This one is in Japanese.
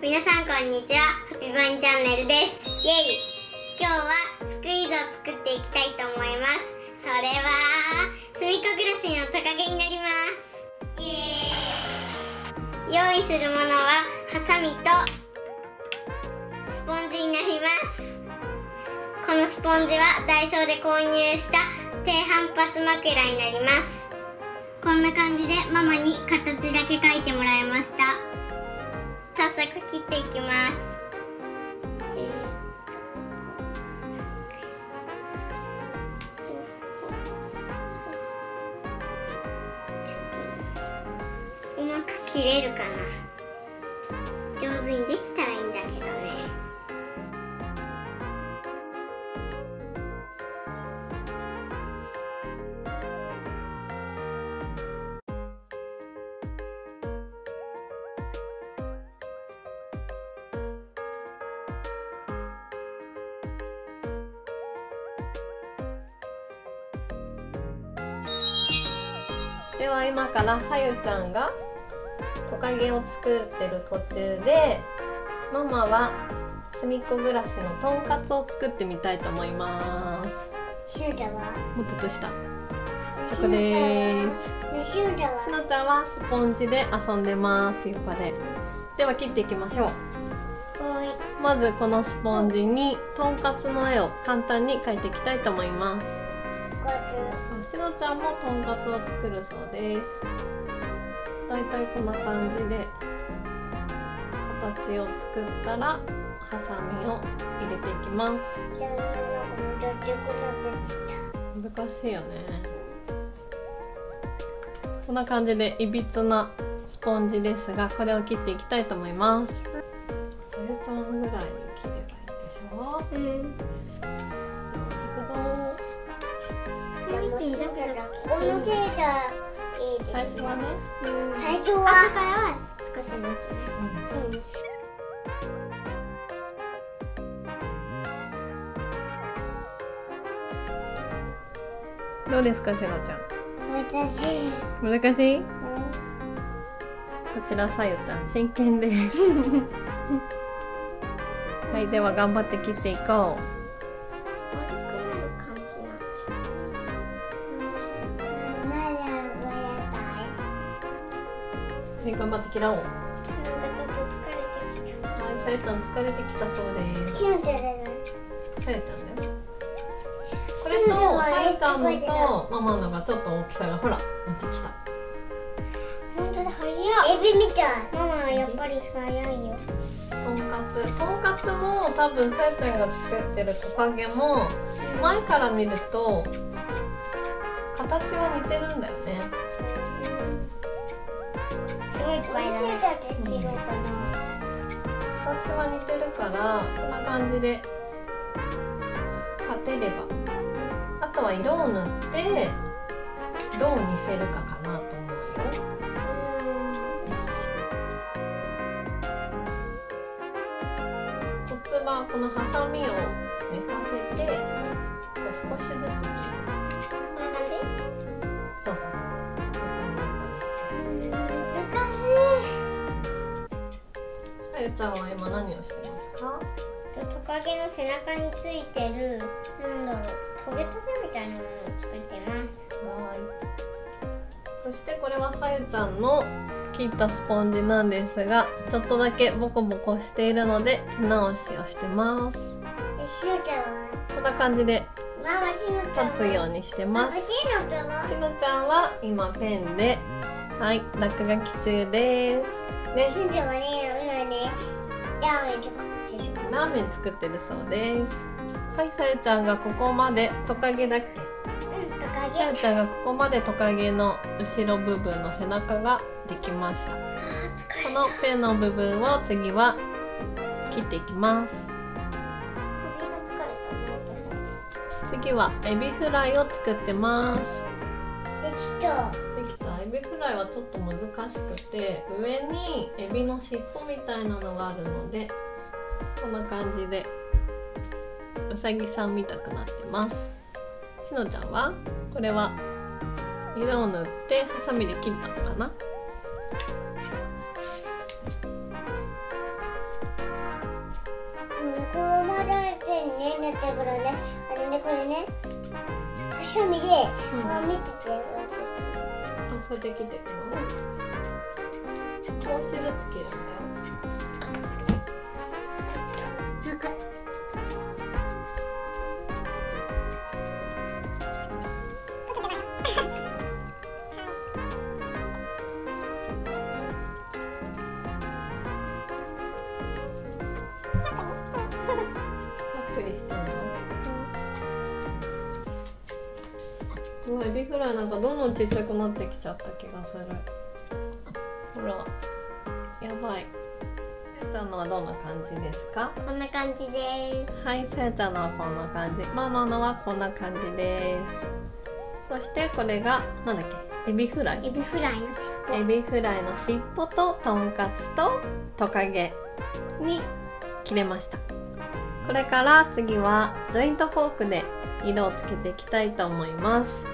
皆さんこんにちは、ハピボーインチャンネルです。イエイ！今日はスクイーズを作っていきたいと思います。それはすみっこ暮らしのトカゲになります。イエーイ！用意するものはハサミとスポンジになります。このスポンジはダイソーで購入した低反発枕になります。こんな感じでママに形だけ描いてもらいました。早速切っていきます。うまく切れるかな。上手にできたらいいんだけどね。では今からさゆちゃんがトカゲを作ってる途中で、ママはすみっこ暮らしのとんかつを作ってみたいと思います。しゅうちゃんはもっとどうした？そこでーす。しゅうちゃんはスポンジで遊んでます。横で。では切っていきましょう。まずこのスポンジにとんかつの絵を簡単に描いていきたいと思います。しのちゃんもとんかつを作るそうです。だいたいこんな感じで形を作ったらハサミを入れていきます。難しいよね。こんな感じでいびつなスポンジですが、これを切っていきたいと思います。さゆちゃんぐらいに切ればいいでしょう。最初はね、最初はこからは少しずつ、どうですか、しのちゃん？難しい。こちらさゆちゃん真剣ですはい、では頑張って切っていこう。頑張って切らおう。なんかちょっと疲れてきた。はい、さゆちゃん疲れてきたそうです。しのちゃんだよ。さゆちゃんだよ。これとさゆちゃんのとママのがちょっと大きさがほら出てきた。本当だ、早い。エビみたい。ママはやっぱり早いよ。とんかつも多分さゆちゃんが作ってるトカゲも前から見ると形は似てるんだよね。形は似てるからこんな感じで立てれば、あとは色を塗ってどう似せるかかなと思うよ。コツはこのハサミを寝かせて少しずつ切る。こんな感じ？そう。さゆちゃんは今何をしてますか？トカゲの背中についてる、なんだろう、トゲトゲみたいなものを作ってます。そしてこれはさゆちゃんの切ったスポンジなんですが、ちょっとだけボコボコしているので手直しをしてます。しのちゃんはこんな感じで立つようにしてます。しのちゃんは今ペンで。はい、落書き中です。ね、しんちゃんはね、今ね、ラーメン作ってるそうです。はい、さゆちゃんがここまでトカゲだっけ？トカゲ。さゆちゃんがここまでトカゲの後ろ部分の背中ができました。このペンの部分を次は切っていきます。次はエビフライを作ってます。できた。エビフライはちょっと難しくて、上にエビの尻尾みたいなのがあるので、こんな感じでうさぎさんみたくなってます。しのちゃんはこれは色を塗ってハサミで切ったのかな。テーブルをね、これね、趣味で、見てて、そうやって切っていくの。少しずつ切るんだよ。エビフライなんかどんどんちっちゃくなってきちゃった気がする。ほら、やばい。さやちゃんのはどんな感じですか？こんな感じです。はい、さやちゃんのはこんな感じ。ママのはこんな感じです。そしてこれがなんだっけ？エビフライ。エビフライの尻尾。エビフライの尻尾ととんかつとトカゲに切れました。これから次はジョイントフォークで色をつけていきたいと思います。